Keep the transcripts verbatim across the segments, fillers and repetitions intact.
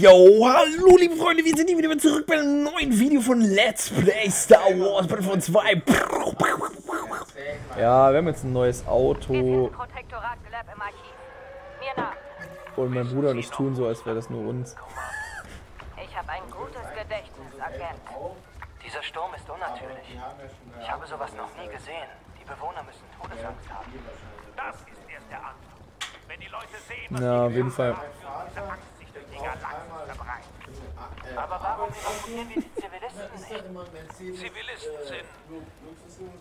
Yo, hallo liebe Freunde, wir sind hier wieder zurück bei einem neuen Video von Let's Play Star Wars Battlefront zwei. Ja, wir haben jetzt ein neues Auto. Und mein Bruder und ich tun so, als wäre das nur uns. Ich habe ein gutes Gedächtnis, Agent. Dieser Sturm ist unnatürlich. Ich habe sowas noch nie gesehen. Die Bewohner müssen Todesangst haben. Das ist erst der Anfang. Wenn die Leute sehen, was ja, auf jeden Fall. Aber warum diskutieren wir die Zivilisten nicht? Zivilisten sind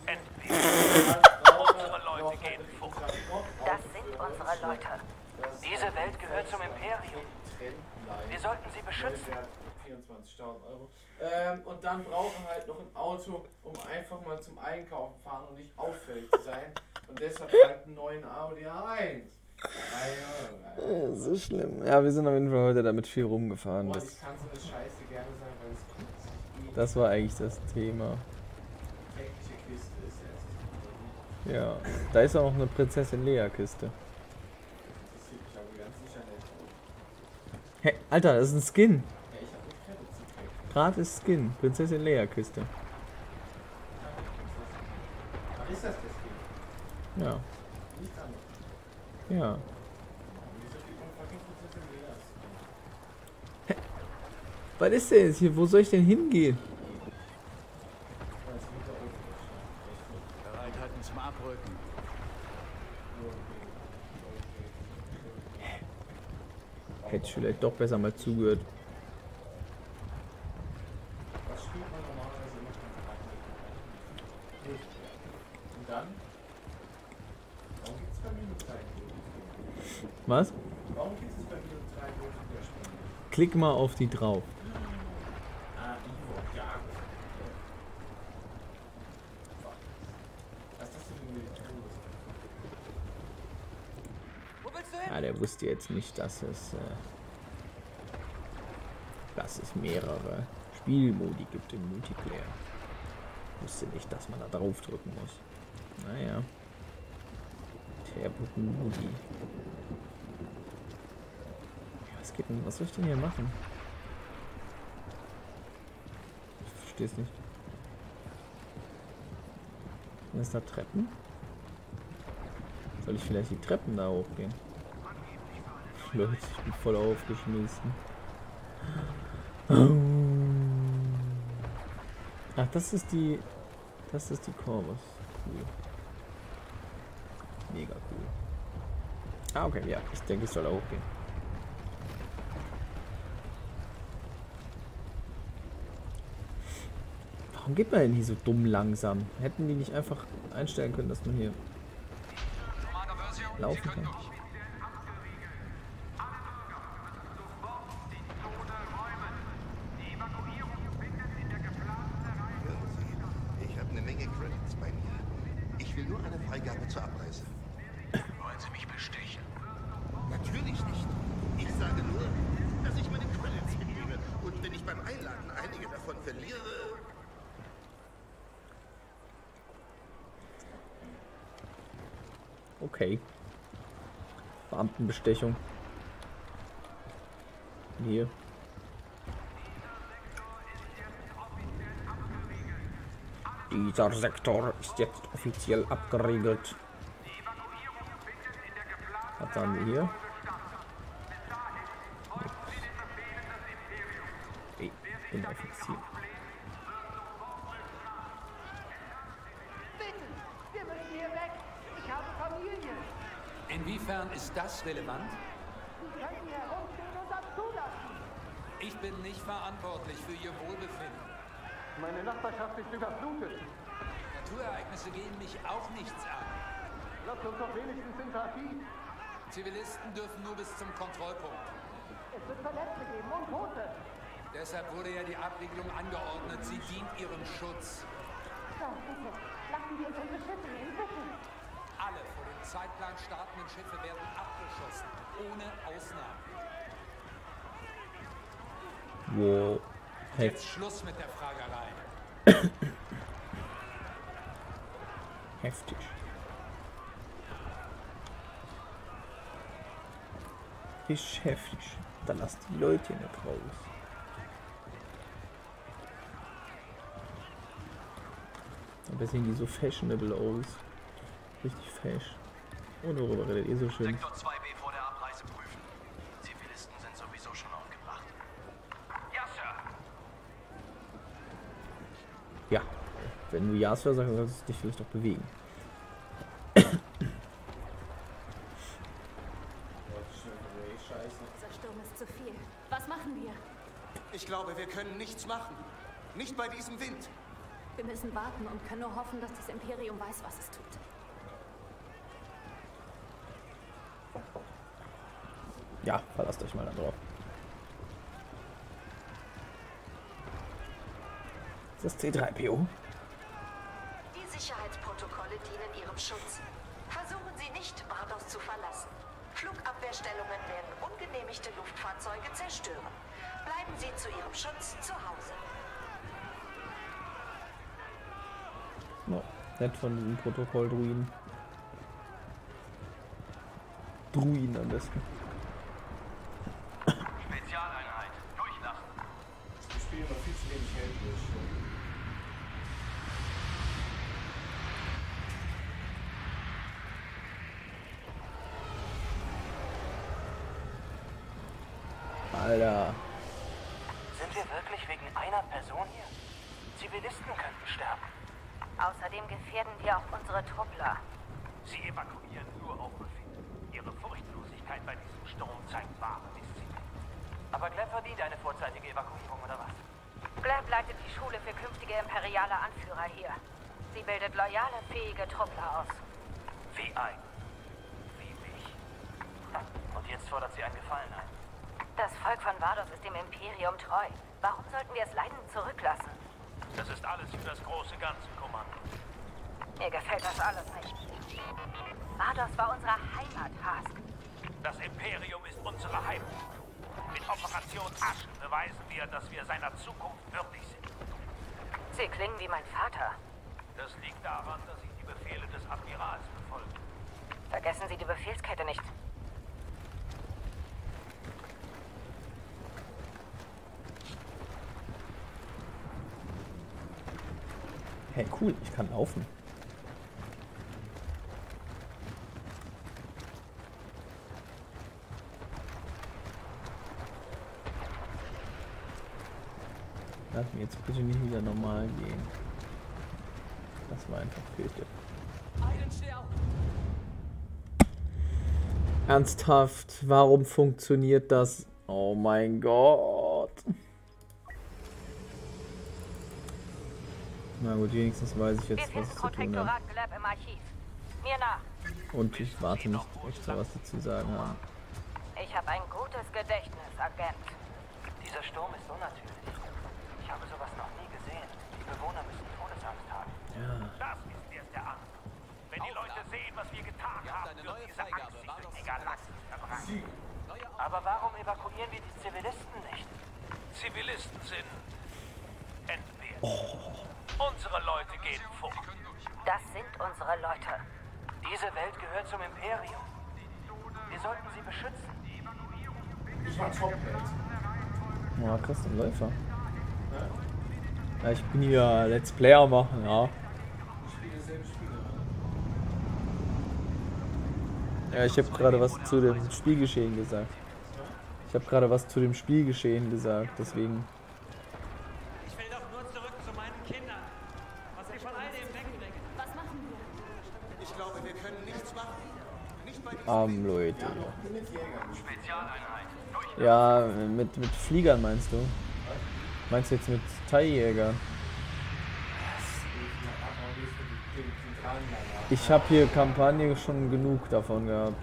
entweder unsere Leute gehen vor. Das sind unsere Leute. Diese Welt gehört zum Imperium. Wir sollten sie beschützen. vierundzwanzigtausend Euro. Ähm, und dann brauchen wir halt noch ein Auto, um einfach mal zum Einkaufen fahren und nicht auffällig zu sein. Und deshalb halt einen neuen Audi A eins. Ja, so schlimm. Ja, wir sind auf jeden Fall heute damit viel rumgefahren. Boah, das, ich kann so eine Scheiße gerne sein, weil es kommt nicht gut. Das war eigentlich das Thema. Tägliche Kiste ist erst. Ja, da ist auch noch eine Prinzessin Lea Kiste. Das sieht mich aber ganz sicher nicht. Hey, Alter, das ist ein Skin. Ja, ich hab nicht Kredit zu kriegen. Gratis Skin, Prinzessin Lea Kiste. Aber ist das der Skin? Ja. Nichts anderes. Ja. Hä? Was ist denn jetzt hier? Wo soll ich denn hingehen? Hätte ich vielleicht doch besser mal zugehört. Und dann? Warum gibt es bei mir nur drei Minuten? Was? Warum gibt es bei mir nur drei Minuten der Spende? Klick mal auf die drauf. Ah, die ja. Was ist das denn mit dem Tod? Wo willst du hin? Ah, der wusste jetzt nicht, dass es, äh, dass es mehrere Spielmodi gibt im Multiplayer. Wusste nicht, dass man da drauf drücken muss. Naja. Was geht denn? Was soll ich denn hier machen? Ich versteh's nicht. Ist da Treppen? Soll ich vielleicht die Treppen da hochgehen? Leute, ich bin voll aufgeschmissen. Ach, das ist die. Das ist die Corvus. Cool. Mega cool. Ah, okay, ja. Ich denke, es soll auch gehen. Warum geht man denn hier so dumm langsam? Hätten die nicht einfach einstellen können, dass man hier laufen kann? Ich habe eine Menge Credits bei mir. Ich will nur eine Freigabe zur Abreise. Sie mich bestechen? Natürlich nicht. Ich sage nur, dass ich meine Credits mitnehme und wenn ich beim Einladen einige davon verliere... Okay. Beamtenbestechung. Hier. Dieser Sektor ist jetzt offiziell abgeriegelt. Was haben wir hier? Ich bin Offizier. Bitte, wir müssen hier weg. Ich habe Familie. Inwiefern ist das relevant? Sie drängen herum, den uns abzulassen. Ich bin nicht verantwortlich für Ihr Wohlbefinden. Meine Nachbarschaft ist überflutet. Naturereignisse gehen mich auch nichts an. Lasst uns doch wenigstens Sympathie. Zivilisten dürfen nur bis zum Kontrollpunkt. Es wird Verletzte geben und Tote. Deshalb wurde ja die Abriegelung angeordnet. Sie dient ihrem Schutz. Nein, bitte. Lassen Sie uns unsere Schiffe nehmen, bitte. Alle vor dem Zeitplan startenden Schiffe werden abgeschossen. Ohne Ausnahme. Wow. Hey. Jetzt Schluss mit der Fragerei. Heftig. Geschäftlich. Da lasst die Leute nicht raus. Dabei sehen die so fashionable aus. Richtig fesch. Und worüber redet ihr so schön? Sektor zwei B vor der Abreise prüfen. Zivilisten sind sowieso schon aufgebracht. Ja, Sir. Ja. Wenn du Ja, Sir sagst, solltest du dich vielleicht doch bewegen. Ich glaube, wir können nichts machen. Nicht bei diesem Wind. Wir müssen warten und können nur hoffen, dass das Imperium weiß, was es tut. Ja, verlasst euch mal da drauf. Ist das C drei P O? Die Sicherheitsprotokolle dienen ihrem Schutz. Versuchen Sie nicht, Vardos zu verlassen. Flugabwehrstellungen werden ungenehmigte Luftfahrzeuge zerstören. Bleiben Sie zu Ihrem Schutz zu Hause. No, nett von diesem Protokoll Druiden. Druiden am besten. Spezialeinheit, durchlassen. Ich spiele noch viel zu wenig Geld durch. Alter. Sind wir wirklich wegen einer Person hier? Zivilisten könnten sterben. Außerdem gefährden wir auch unsere Truppler. Sie evakuieren nur auf Befehl. Ihre Furchtlosigkeit bei diesem Sturm zeigt wahre Disziplin. Aber Gleb verdient eine vorzeitige Evakuierung, oder was? Gleb leitet die Schule für künftige imperiale Anführer hier. Sie bildet loyale, fähige Truppler aus. Wie ein. Wie mich. Und jetzt fordert sie einen Gefallen ein. Das Volk von Vardos ist dem Imperium treu. Warum sollten wir es leidend zurücklassen? Das ist alles für das große Ganze, Kommando. Mir gefällt das alles nicht. Vardos war unsere Heimat, Hask. Das Imperium ist unsere Heimat. Mit Operation Aschen beweisen wir, dass wir seiner Zukunft würdig sind. Sie klingen wie mein Vater. Das liegt daran, dass ich die Befehle des Admirals befolge. Vergessen Sie die Befehlskette nicht. Hey, cool, ich kann laufen. Lass mir jetzt bitte nicht wieder normal gehen. Das war einfach fürchte. Ernsthaft, warum funktioniert das? Oh mein Gott. Na gut, wenigstens weiß ich jetzt, was ich zu tun habe. Und ich warte nicht extra, was sie zu sagen haben. Ich habe ein gutes Gedächtnis, Agent. Dieser Sturm ist unnatürlich. Ich habe sowas noch nie gesehen. Die Bewohner müssen Todesangst haben. Ja. Das ist erst der Angst. Wenn die Leute sehen, was wir getan haben, wird diese Angst sich durch die Galaxie verbreiten. Aber warum evakuieren wir die Zivilisten nicht? Zivilisten sind entweder. Oh. Unsere Leute gehen vor. Das sind unsere Leute. Diese Welt gehört zum Imperium. Wir sollten sie beschützen. Ich war komplett. Ja, krass, ein Läufer. Ja. Ja, ich bin hier Let's Player machen, ja. Ich spiele selbe Spiele. Ja, ich habe gerade was zu dem Spielgeschehen gesagt. Ich habe gerade was zu dem Spielgeschehen gesagt, deswegen... Arm, Leute. Ja, mit, mit Fliegern meinst du? Meinst du jetzt mit Teiljägern? Ich habe hier Kampagne schon genug davon gehabt.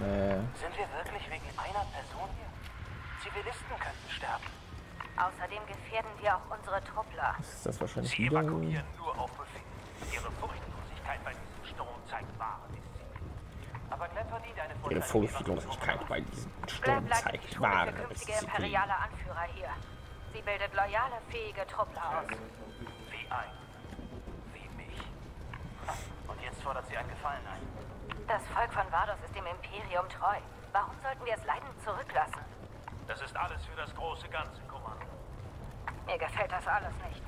Nee. Sind wir wirklich wegen einer Person hier? Zivilisten könnten sterben. Außerdem gefährden wir auch unsere Truppler. Ist das wahrscheinlich Sie wieder? Evakuieren nur auf Befehl. Ihre Furchtlosigkeit bei diesem Sturm zeigt wahre Disziplin. Aber Gleb verdient eine Ihre Furchtlosigkeit bei diesem Sturm zeigt wahre Disziplin. Imperiale Anführer hier. Sie bildet loyale, fähige Truppler aus. Wie ein. Wie mich. Und jetzt fordert sie einen Gefallen ein. Das Volk von Vardos ist dem Imperium treu. Warum sollten wir es leidend zurücklassen? Das ist alles für das große Ganze, Kommando. Mir gefällt das alles nicht.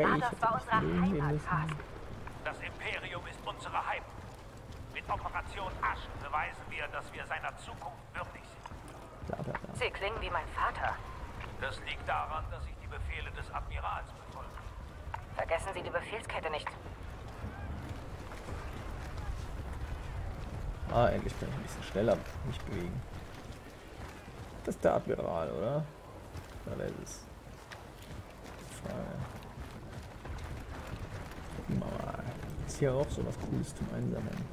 Vardos war unsere Heimat, Hask. Das Imperium ist unsere Heimat. Mit Operation Aschen beweisen wir, dass wir seiner Zukunft würdig sind. Sie klingen wie mein Vater. Das liegt daran, dass ich die Befehle des Admirals befolge. Vergessen Sie die Befehlskette nicht. Ah, endlich kann ich ein bisschen schneller mich bewegen. Das ist der Admiral, oder? Ja, da ist es. Gucken wir mal. Ist hier auch so was Cooles zum Einsammeln.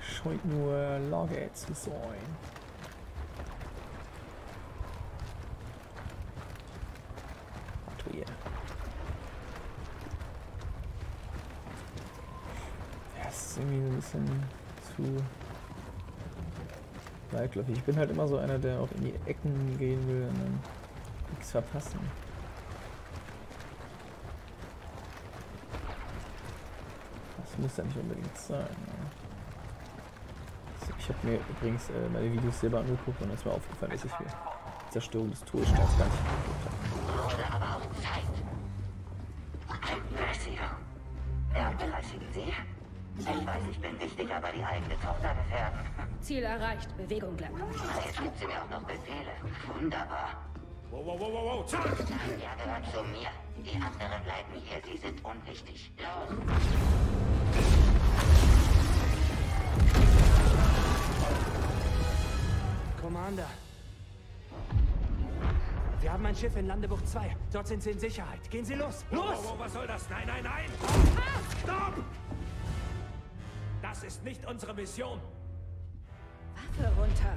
Scheint nur Lager zu sein. Zu weitläufig. Ich bin halt immer so einer, der auch in die Ecken gehen will und dann nichts verpassen. Das muss ja nicht unbedingt sein. Also ich habe mir übrigens äh, meine Videos selber angeguckt und es war aufgefallen, dass ich mir die Zerstörung des Todessterns gar nicht angeguckt habe. Ich weiß, ich bin wichtig, aber die eigene Tochter gefährden. Ziel erreicht. Bewegung bleibt. Jetzt gibt sie mir auch noch Befehle. Wunderbar. Wow, wow, wow, wow, wow. Zack! Ja, gehört zu mir. Die anderen bleiben hier. Sie sind unwichtig. Los! Commander. Wir haben ein Schiff in Landebucht zwei. Dort sind Sie in Sicherheit. Gehen Sie los! Los! Wow, wow, wow, was soll das? Nein, nein, nein! Ah! Stopp! Das ist nicht unsere Mission. Waffe runter.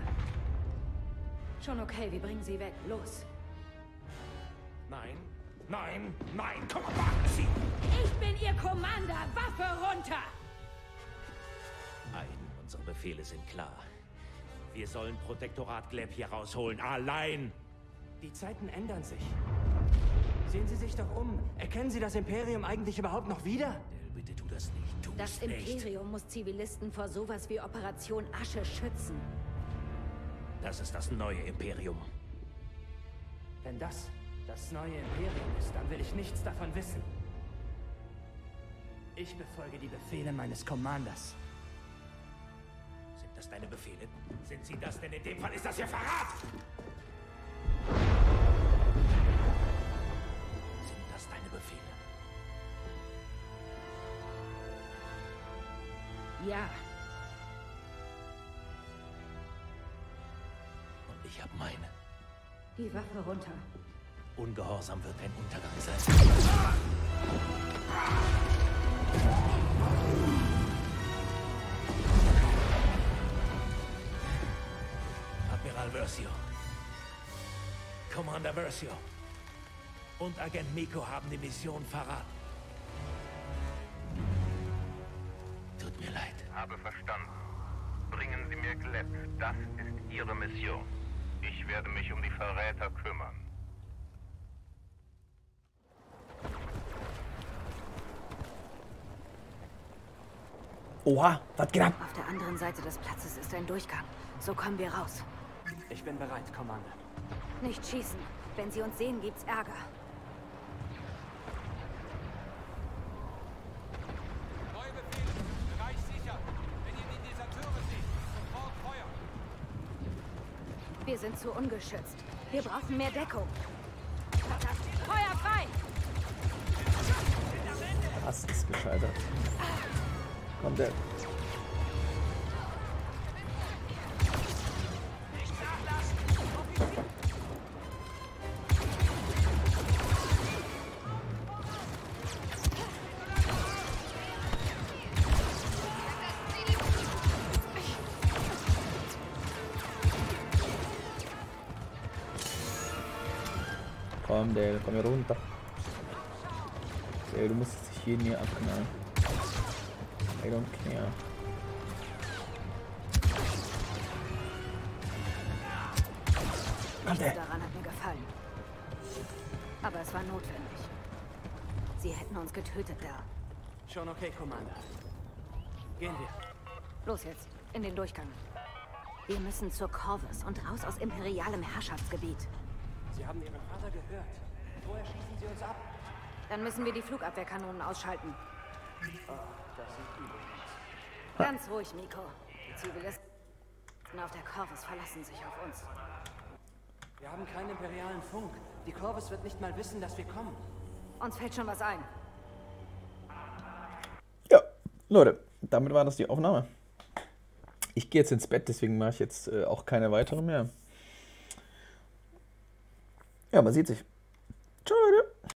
Schon okay, wir bringen sie weg. Los. Nein, nein, nein. Komm, warten Sie. Ich bin Ihr Commander. Waffe runter. Nein, unsere Befehle sind klar. Wir sollen Protektorat Gleb hier rausholen. Allein. Die Zeiten ändern sich. Sehen Sie sich doch um. Erkennen Sie das Imperium eigentlich überhaupt noch wieder? Bitte tu das nicht. Tu's das Imperium nicht. Muss Zivilisten vor sowas wie Operation Asche schützen. Das ist das neue Imperium. Wenn das das neue Imperium ist, dann will ich nichts davon wissen. Ich befolge die Befehle meines Commanders. Sind das deine Befehle? Sind sie das? Denn in dem Fall ist das hier Verrat! Sind das deine Befehle? Ja. Und ich habe meine. Die Waffe runter. Ungehorsam wird ein Untergang sein. Admiral Versio, Commander Versio und Agent Miko haben die Mission verraten. Habe verstanden. Bringen Sie mir Gleb. Das ist Ihre Mission. Ich werde mich um die Verräter kümmern. Oha, was geht ab? Auf der anderen Seite des Platzes ist ein Durchgang. So kommen wir raus. Ich bin bereit, Commander. Nicht schießen. Wenn Sie uns sehen, gibt's Ärger. Wir sind zu ungeschützt. Wir brauchen mehr Deckung. Feuer frei! Das ist gescheitert. Kommt der. Komm, Dale, komm hier runter. Dale, du musst jetzt hier nie abknallen. I don't care. Daran hat mir gefallen. Aber es war notwendig. Sie hätten uns getötet da. Schon okay, Commander. Gehen wir. Los jetzt, in den Durchgang. Wir müssen zur Corvus und raus aus imperialem Herrschaftsgebiet. Sie haben Ihren Vater gehört. Woher schießen Sie uns ab? Dann müssen wir die Flugabwehrkanonen ausschalten. Oh, das sind übel. Ganz ruhig, Miko. Die Zivilisten auf der Corvus verlassen sich auf uns. Wir haben keinen imperialen Funk. Die Corvus wird nicht mal wissen, dass wir kommen. Uns fällt schon was ein. Ja, Leute, damit war das die Aufnahme. Ich gehe jetzt ins Bett, deswegen mache ich jetzt äh, auch keine weiteren mehr. Ja, man sieht sich. Ciao, Leute.